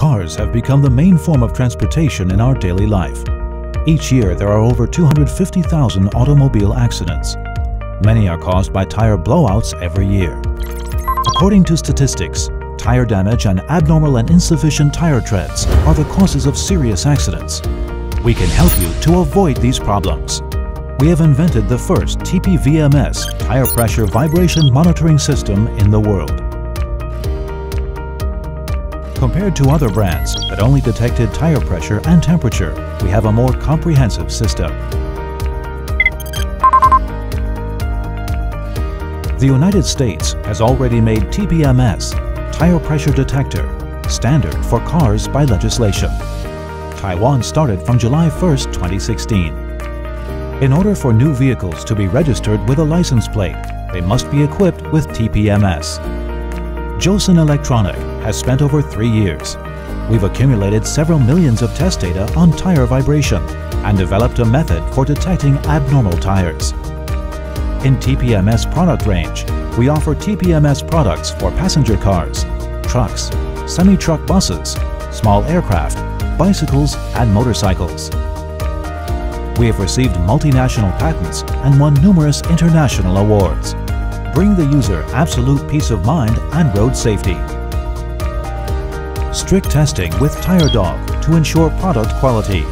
Cars have become the main form of transportation in our daily life. Each year, there are over 250,000 automobile accidents. Many are caused by tire blowouts every year. According to statistics, tire damage and abnormal and insufficient tire treads are the causes of serious accidents. We can help you to avoid these problems. We have invented the first TPVMS tire pressure vibration monitoring system in the world. Compared to other brands that only detected tire pressure and temperature, we have a more comprehensive system. The United States has already made TPMS, tire pressure detector, standard for cars by legislation. Taiwan started from July 1, 2016. In order for new vehicles to be registered with a license plate, they must be equipped with TPMS. JOSN Electronic has spent over 3 years. We've accumulated several millions of test data on tire vibration and developed a method for detecting abnormal tires. In TPMS product range, we offer TPMS products for passenger cars, trucks, semi-truck buses, small aircraft, bicycles and motorcycles. We have received multinational patents and won numerous international awards. Bring the user absolute peace of mind and road safety. Strict testing with TireDog to ensure product quality.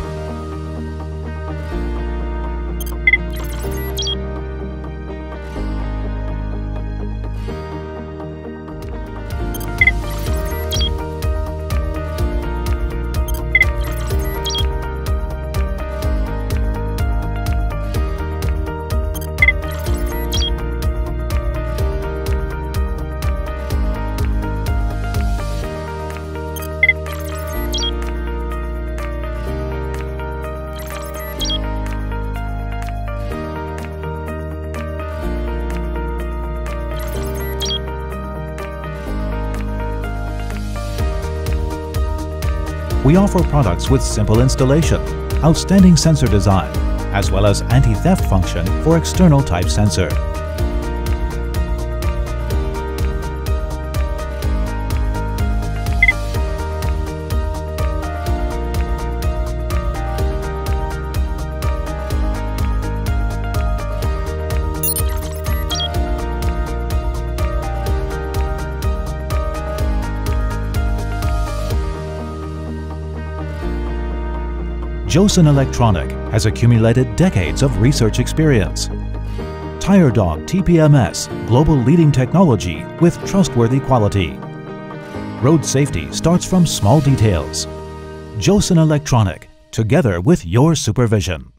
We offer products with simple installation, outstanding sensor design, as well as anti-theft function for external type sensor. JOSN Electronic has accumulated decades of research experience. TireDog TPMS, global leading technology with trustworthy quality. Road safety starts from small details. JOSN Electronic, together with your supervision.